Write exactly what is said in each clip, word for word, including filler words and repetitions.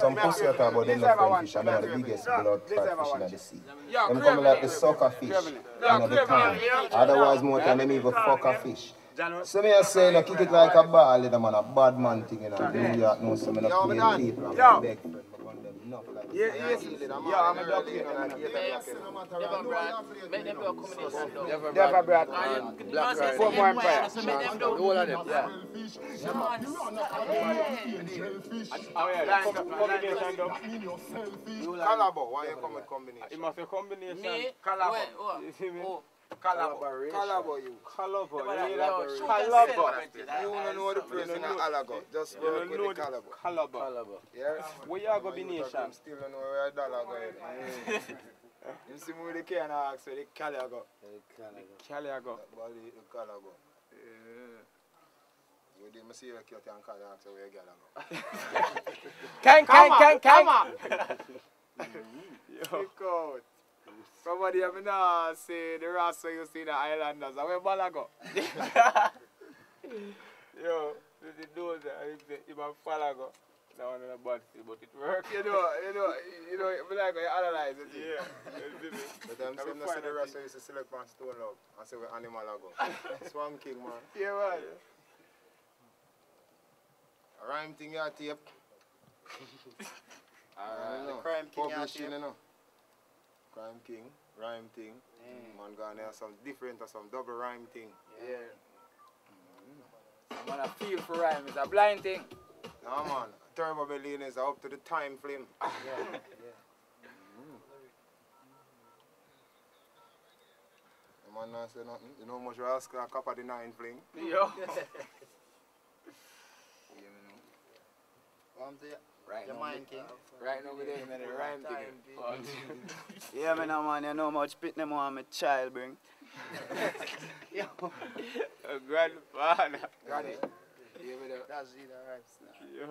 Some pussy are talking about them not friend fish, I mean the biggest blood fish in the sea. Them come like the sucker fish in the town. Otherwise more time them even fuck a fish. So me I say, no, kick it like a ball, little man, a bad man thing, you know, New York, no, so me not playing people, I'm not begging them, no, like, yeah, yes, yeah, I'm a dog, you know, like, yes, no matter what, make them do a combination, though. Never brought, black guy, Portmore Empire, the whole of them, yeah. Combination, though. Calabo, why you come with combination? It must be combination. Me? Calabo, you see me? Collaboration. Collaboration. Collaboration. Collaboration. Collaboration. You don't know the person at Alago. Just work with the Calabo. Calabo. Yes? Where you are going to be nation? Still don't know where a dollar going. You see me with the K and I ask for the Calago. The Calago. The Calago. You didn't see the cat and Calago after where Calago. Can, can, can, can. Yo. Look out. Somebody have not say the rasta you see the islanders. Where Balago? Yo, the doors I think even Balago. That one is a bad thing, but it works. You know, you know, you know. Balago, you analyze it. Yeah. But I'm saying not say the rasta used to select man stone love and say we're animal ago. Swam King man. Yeah man. A rhyme thing you tape. Alright. The crime king you tape. You know. Rhyme thing, rhyme thing. Mm. Man gone there some different or some double rhyme thing. Yeah. yeah. Mm. Man, a feel for rhyme is a blind thing. No man, turbo billionaires are up to the time flame. Yeah. yeah. Mm. The man not say nothing. You know how much you ask a cop of the nine flame? Yo. Yeah, man. Right the now, mind king. Right now we there, man, the rhyme thing. Yeah, man, man, you know how much pit them on my child bring. Yo. A grandfather. Granny. Yeah, man. That's the rhymes now. Yo.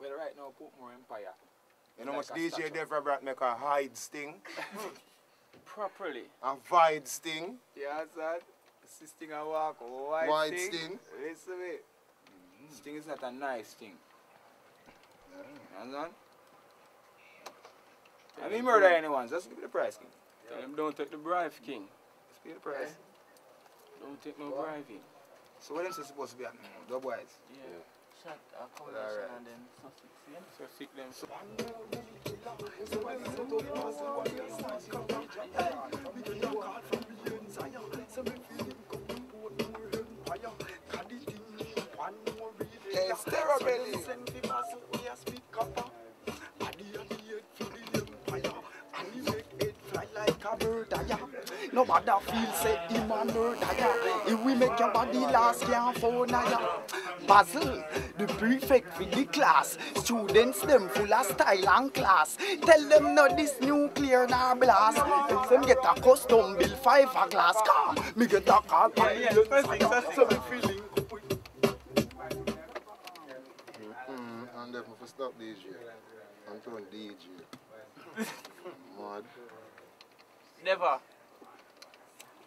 Well, right now, Portmore Empire. You know like much D J Devra brought make a hide sting? Properly. A vide sting? Yeah, that. Assisting a walk, wide, wide sting. sting. Listen to me. This thing is not a nice thing. You understand? I mean murder anyone, just give me the price, king. Tell them don't take the bribe, king. Just pay the price. Yeah. Don't take no bribing. So what else is supposed to be happening? Dub wise? Yeah. yeah. Shut up, come and then suffix them. Suffix them. It's terrible. No matter feel said the man murder ya. If we make your body last year for now. Puzzle, the prefect for the class. Students them full of style and class. Tell them not this nuclear nor blast. If them get a custom bill five a glass car, me get a car. Yeah, yeah, so me feeling. I'm definitely for stop D J. I'm throwing D J. Mad. Never.